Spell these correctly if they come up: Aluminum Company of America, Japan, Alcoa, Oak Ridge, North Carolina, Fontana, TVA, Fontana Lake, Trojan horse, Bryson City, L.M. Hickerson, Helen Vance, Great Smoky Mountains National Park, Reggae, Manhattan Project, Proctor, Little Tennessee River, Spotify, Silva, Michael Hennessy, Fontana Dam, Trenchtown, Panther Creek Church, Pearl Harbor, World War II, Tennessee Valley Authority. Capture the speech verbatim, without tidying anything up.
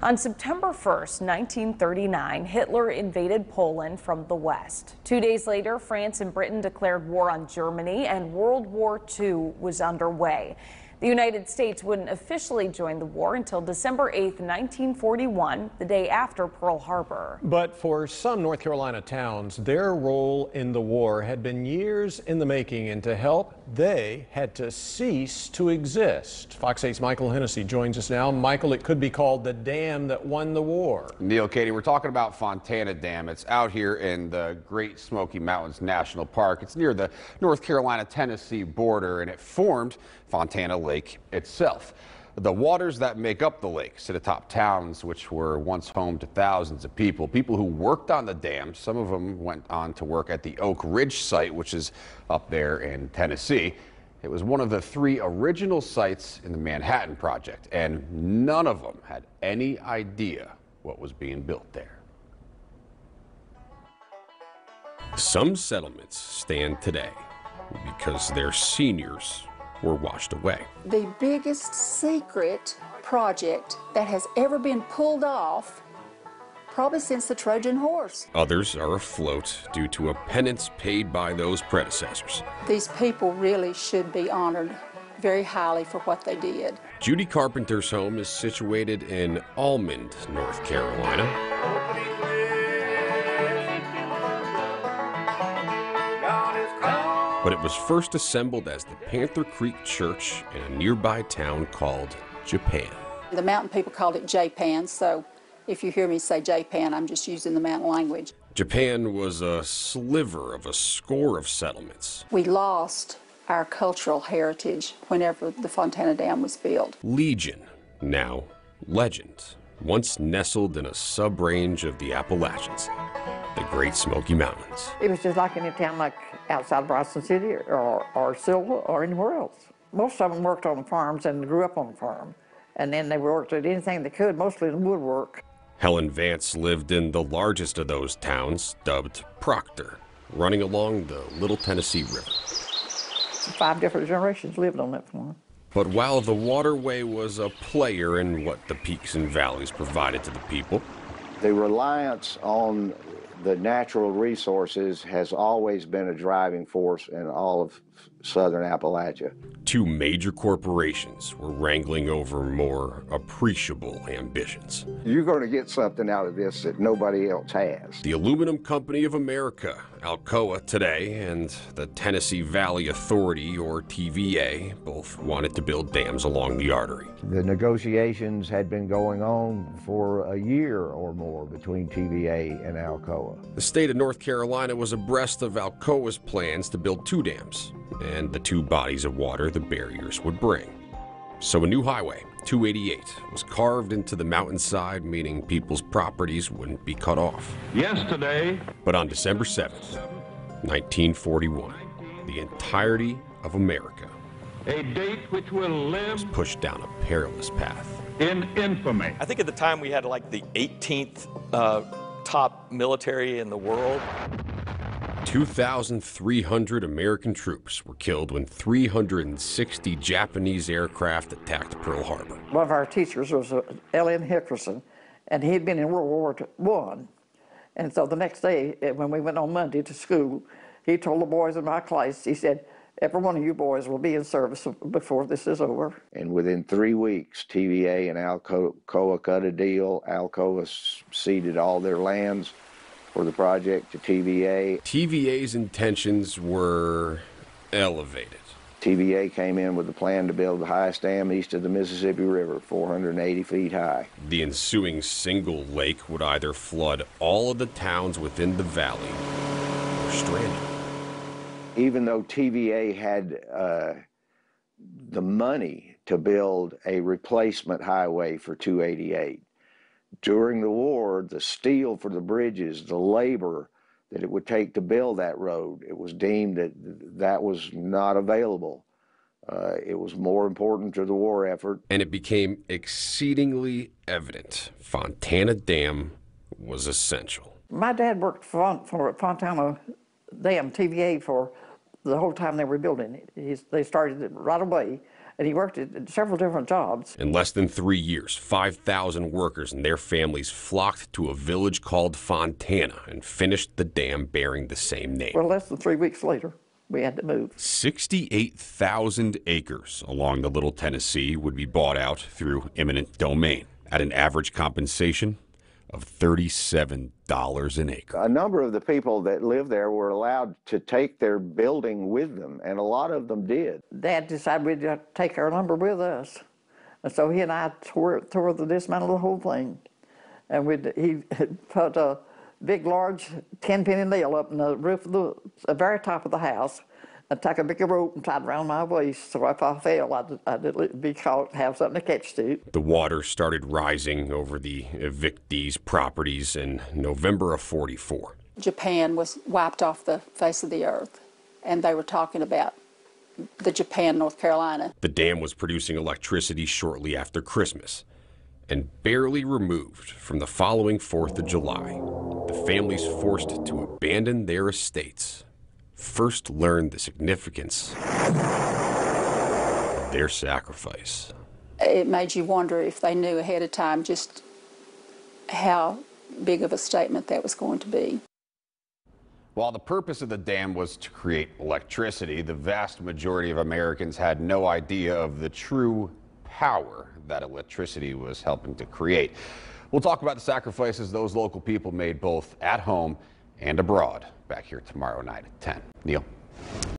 On September first, nineteen thirty-nine, Hitler invaded Poland from the west. Two days later, France and Britain declared war on Germany, and World War Two was underway. The United States wouldn't officially join the war until December eighth, nineteen forty-one, the day after Pearl Harbor. But for some North Carolina towns, their role in the war had been years in the making, and to help, they had to cease to exist. Fox eight's Michael Hennessy joins us now. Michael, it could be called the dam that won the war. Neil, Katie, we're talking about Fontana Dam. It's out here in the Great Smoky Mountains National Park. It's near the North Carolina-Tennessee border, and it formed Fontana Lake itself. The waters that make up the lake sit atop towns which were once home to thousands of people, people who worked on the dam. Some of them went on to work at the Oak Ridge site, which is up there in Tennessee. It was one of the three original sites in the Manhattan Project, and none of them had any idea what was being built there. Some settlements stand today because their seniors were washed away. The biggest secret project that has ever been pulled off, probably since the Trojan horse. Others are afloat due to a penance paid by those predecessors. These people really should be honored very highly for what they did. Judy Carpenter's home is situated in Almond, North Carolina. But it was first assembled as the Panther Creek Church in a nearby town called Japan. The mountain people called it Japan, so if you hear me say Japan, I'm just using the mountain language. Japan was a sliver of a score of settlements. We lost our cultural heritage whenever the Fontana Dam was built. Legion, now legend, once nestled in a sub-range of the Appalachians, the Great Smoky Mountains. It was just like in a town like outside Bryson City or, or Silva or anywhere else. Most of them worked on farms and grew up on a farm, and then they worked at anything they could, mostly in woodwork. Helen Vance lived in the largest of those towns, dubbed Proctor, running along the Little Tennessee River. Five different generations lived on that farm. But while the waterway was a player in what the peaks and valleys provided to the people, the reliance on the natural resources has always been a driving force in all of southern Appalachia. Two major corporations were wrangling over more appreciable ambitions. You're going to get something out of this that nobody else has. The Aluminum Company of America, Alcoa today, and the Tennessee Valley Authority, or T V A, both wanted to build dams along the artery. The negotiations had been going on for a year or more between T V A and Alcoa. The state of North Carolina was abreast of Alcoa's plans to build two dams and the two bodies of water the barriers would bring. So a new highway, two eighty-eight, was carved into the mountainside, meaning people's properties wouldn't be cut off. Yesterday. But on December seventh, nineteen forty-one, the entirety of America, a date which will live, was pushed down a perilous path. In infamy. I think at the time we had like the eighteenth uh, top military in the world. two thousand three hundred American troops were killed when three hundred sixty Japanese aircraft attacked Pearl Harbor. One of our teachers was L M Hickerson, and he had been in World War One. And so the next day, when we went on Monday to school, he told the boys in my class, he said, every one of you boys will be in service before this is over. And within three weeks, T V A and Alcoa cut a deal. Alcoa ceded all their lands for the project to T V A. T V A's intentions were elevated. T V A came in with a plan to build the highest dam east of the Mississippi River, four hundred eighty feet high. The ensuing single lake would either flood all of the towns within the valley or strand it. Even though T V A had uh, the money to build a replacement highway for two eighty-eight, during the war, the steel for the bridges, the labor that it would take to build that road, it was deemed that that was not available. Uh, it was more important to the war effort. And it became exceedingly evident Fontana Dam was essential. My dad worked for, for Fontana Dam, T V A, for the whole time they were building it. He's, they started it right away, and he worked at several different jobs. In less than three years, five thousand workers and their families flocked to a village called Fontana and finished the dam bearing the same name. Well, less than three weeks later, we had to move. sixty-eight thousand acres along the Little Tennessee would be bought out through eminent domain at an average compensation of thirty-seven dollars an acre. A number of the people that lived there were allowed to take their building with them, and a lot of them did. Dad decided we'd have to take our lumber with us, and so he and I tore, tore the dismantled the whole thing, and we'd, he put a big, large ten-penny nail up in the roof of the, the very top of the house, and took a big rope and tied around my waist, so if I fell, I'd, I'd be caught, have something to catch to. The water started rising over the evictees' properties in November of forty-four. Japan was wiped off the face of the earth, and they were talking about the Japan, North Carolina. The dam was producing electricity shortly after Christmas, and barely removed from the following fourth of July, the families forced to abandon their estates first learned the significance of their sacrifice. It made you wonder if they knew ahead of time just how big of a statement that was going to be. While the purpose of the dam was to create electricity, the vast majority of Americans had no idea of the true power that electricity was helping to create. We'll talk about the sacrifices those local people made both at home and abroad back here tomorrow night at ten. Neil?